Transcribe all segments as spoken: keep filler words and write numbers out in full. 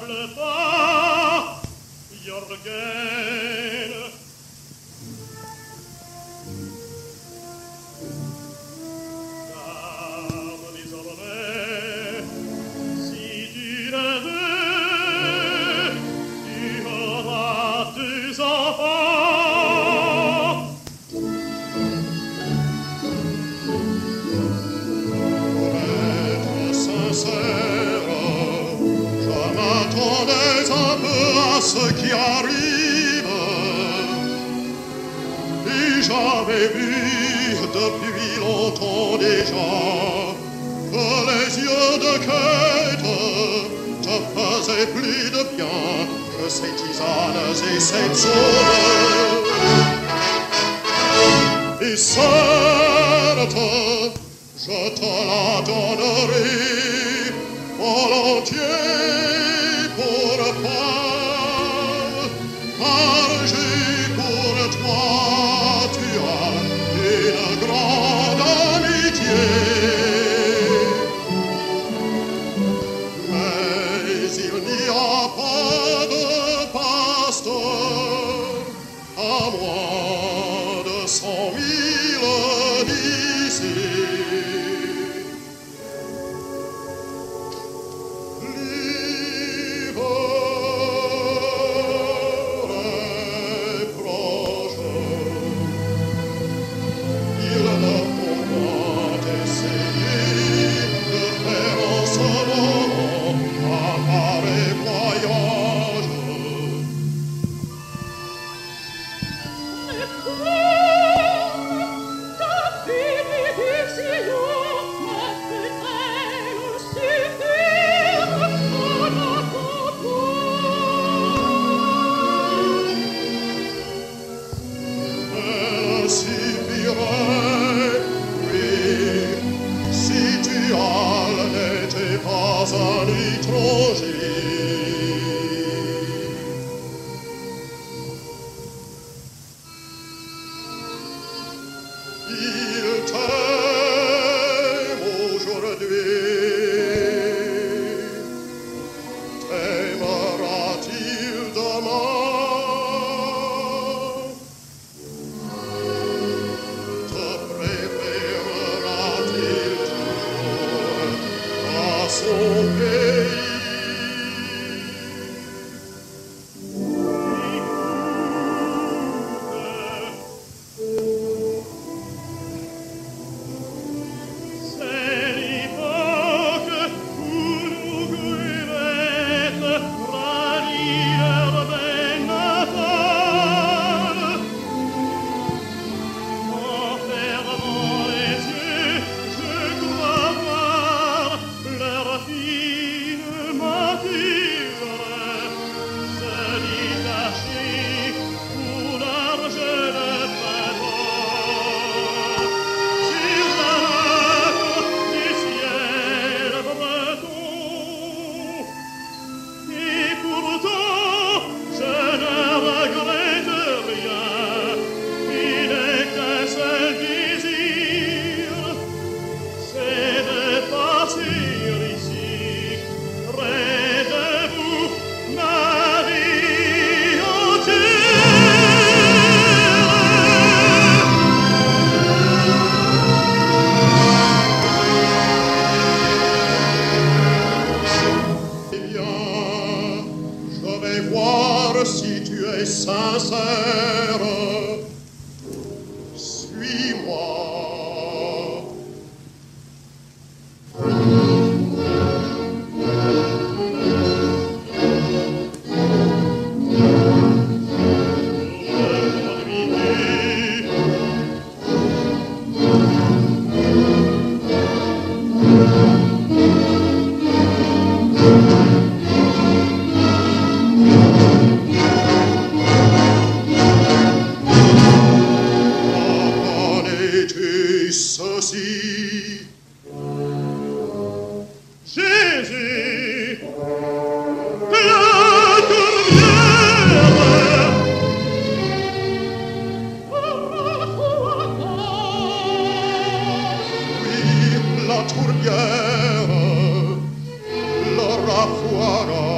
tremble pas, Jürgen. Car désormais, si tu le veux, tu auras deux enfants. Pour être sincère, m'attendais un peu à ce qui arrive, et j'avais vu depuis longtemps déjà que les yeux de Kate te faisaient plus de bien que ces tisanes et cette zone. Et certes, je te la donnerai volontiers, car j'ai pour toi, tu as une grande amitié. Mais il n'y a pas de pasteur à moins de cent mille d'ici. Il t'aime aujourd'hui, t'aimera-t-il demain? Te préférera-t-il toujours à son pays? Si tu es sincère, suis-moi. Ceci, Jésus, la première, oui, la tourbière, le rafoira.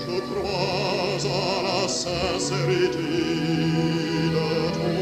Je crois à la sincérité de toi.